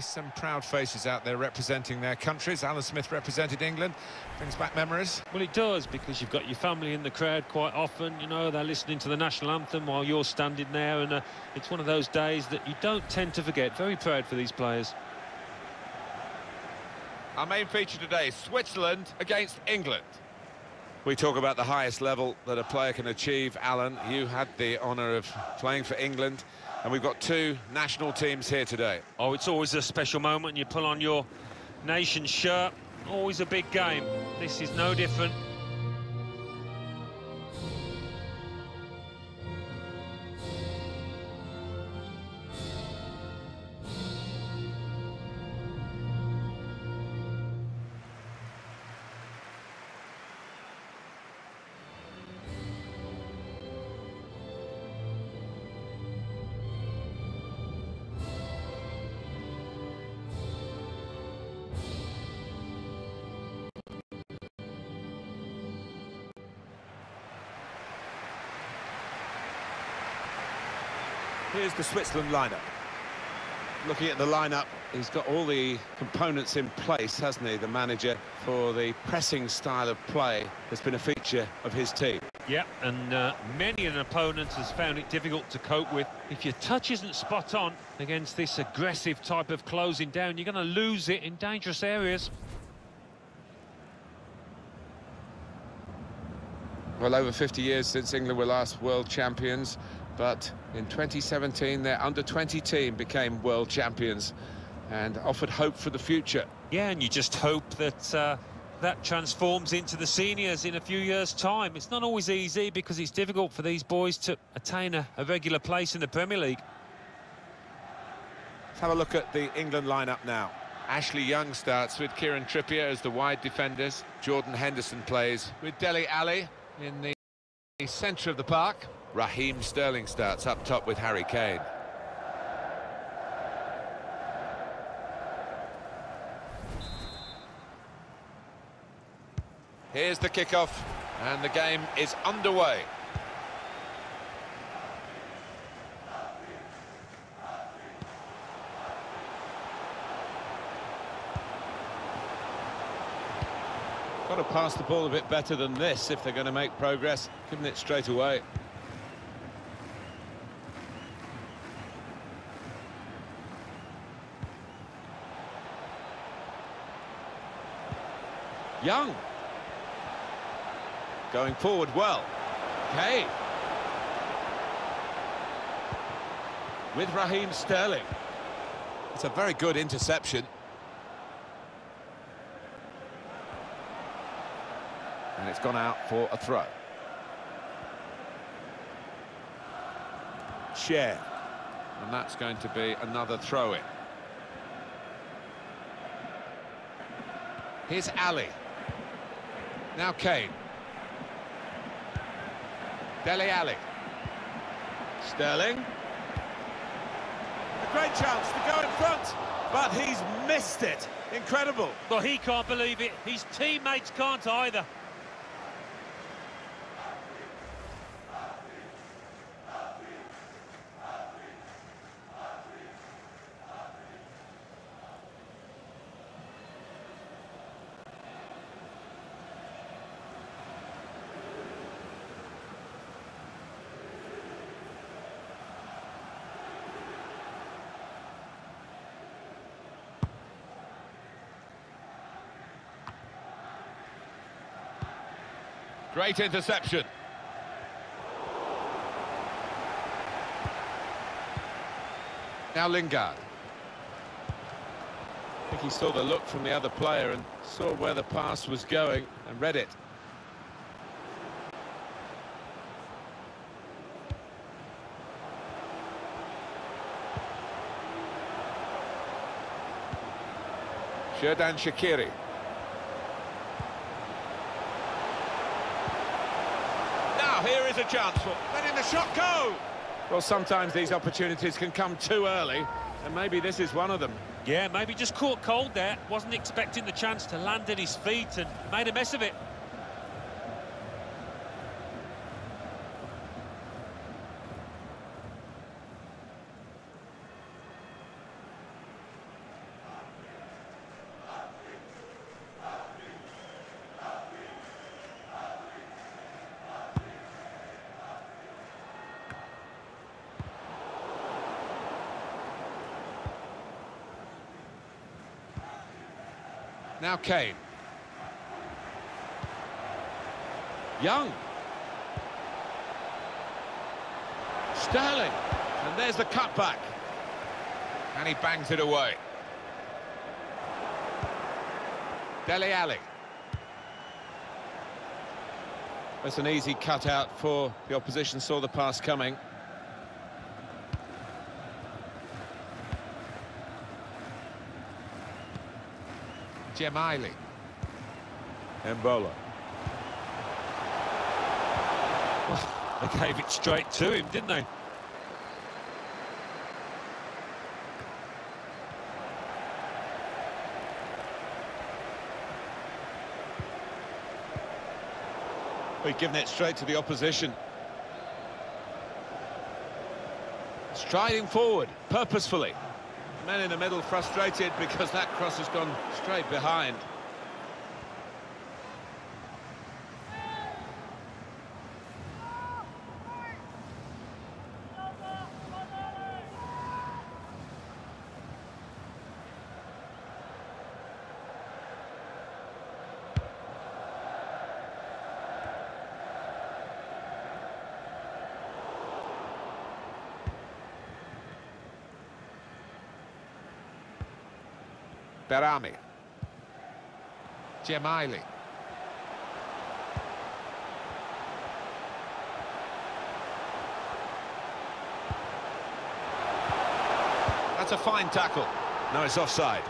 be some proud faces out there representing their countries. Alan Smith represented England. Brings back memories. Well, it does, because you've got your family in the crowd quite often. You know, they're listening to the national anthem while you're standing there, and it's one of those days that you don't tend to forget. Very proud for these players. Our main feature today, Switzerland against England. We talk about the highest level that a player can achieve, Alan. You had the honour of playing for England, and we've got two national teams here today. Oh, it's always a special moment, and you pull on your nation shirt. Always a big game. This is no different. Here's the Switzerland lineup. Looking at the lineup, he's got all the components in place, hasn't he, the manager, for the pressing style of play that's been a feature of his team. Yeah, and many an opponent has found it difficult to cope with. If your touch isn't spot on against this aggressive type of closing down, you're going to lose it in dangerous areas. Well, over 50 years since England were last world champions, but in 2017, their under-20 team became world champions and offered hope for the future. Yeah, and you just hope that that transforms into the seniors in a few years' time. It's not always easy because it's difficult for these boys to attain a regular place in the Premier League. Let's have a look at the England lineup now. Ashley Young starts with Kieran Trippier as the wide defenders. Jordan Henderson plays with Dele Alli in the centre of the park. Raheem Sterling starts up top with Harry Kane. Here's the kickoff, and the game is underway. Got to pass the ball a bit better than this if they're going to make progress, giving it straight away. Young going forward well. Kane with Raheem Sterling. It's a very good interception, and it's gone out for a throw. Share, and that's going to be another throw in. Here's Alli. Now Kane. Dele Alli. Sterling. A great chance to go in front, but he's missed it. Incredible. Well, he can't believe it. His teammates can't either. Great interception. Now Lingard. I think he saw the look from the other player and saw where the pass was going and read it. Xherdan Shaqiri. Here is a chance for letting the shot go. Well, sometimes these opportunities can come too early, and maybe this is one of them. Yeah, maybe just caught cold there, wasn't expecting the chance to land at his feet and made a mess of it. Now Kane. Young. Sterling. And there's the cutback. And he bangs it away. Dele Alli. That's an easy cutout for the opposition, saw the pass coming. Gemili. Embolo. They gave it straight to him, didn't they? We've given it straight to the opposition. Striding forward, purposefully. Men in the middle frustrated because that cross has gone straight behind. Behrami. Gemayli. That's a fine tackle. No, it's offside.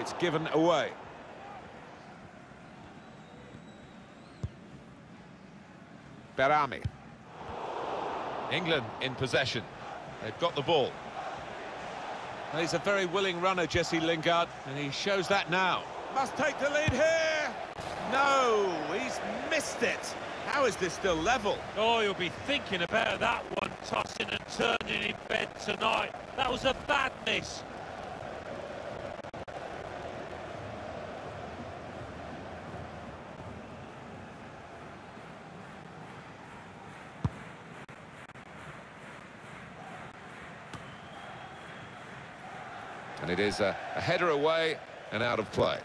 It's given away. Behrami. England in possession. They've got the ball. Well, he's a very willing runner, Jesse Lingard, and he shows that now. Must take the lead here. No, he's missed it. How is this still level? Oh, you'll be thinking about that one, tossing and turning in bed tonight. That was a bad miss. And it is a header away and out of play.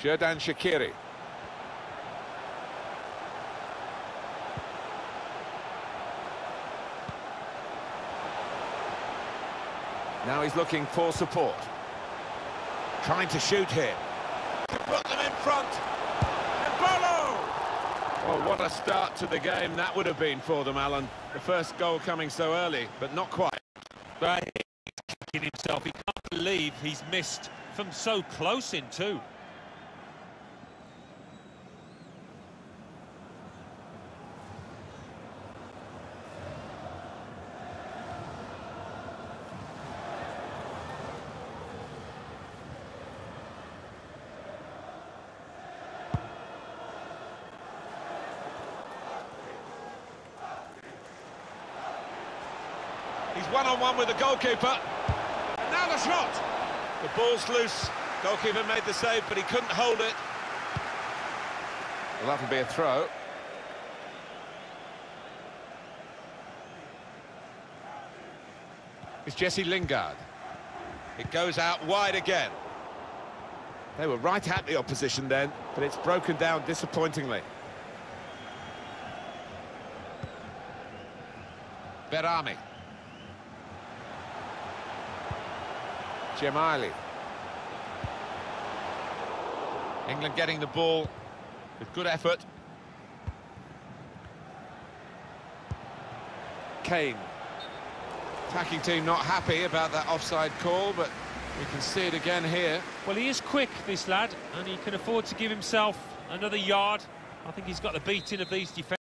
Xherdan Shaqiri. Now he's looking for support. Trying to shoot here. Put them in front. Embolo! Oh, what a start to the game that would have been for them, Alan. The first goal coming so early, but not quite. But he's kicking himself. He can't believe he's missed from so close in too. One-on-one with the goalkeeper. And now the shot. The ball's loose. Goalkeeper made the save, but he couldn't hold it. Well, that'll be a throw. It's Jesse Lingard. It goes out wide again. They were right at the opposition then, but it's broken down disappointingly. Behrami. Gemili. England getting the ball with good effort. Kane. Attacking team not happy about that offside call, but we can see it again here. Well, he is quick, this lad, and he can afford to give himself another yard. I think he's got the beating of these defenders.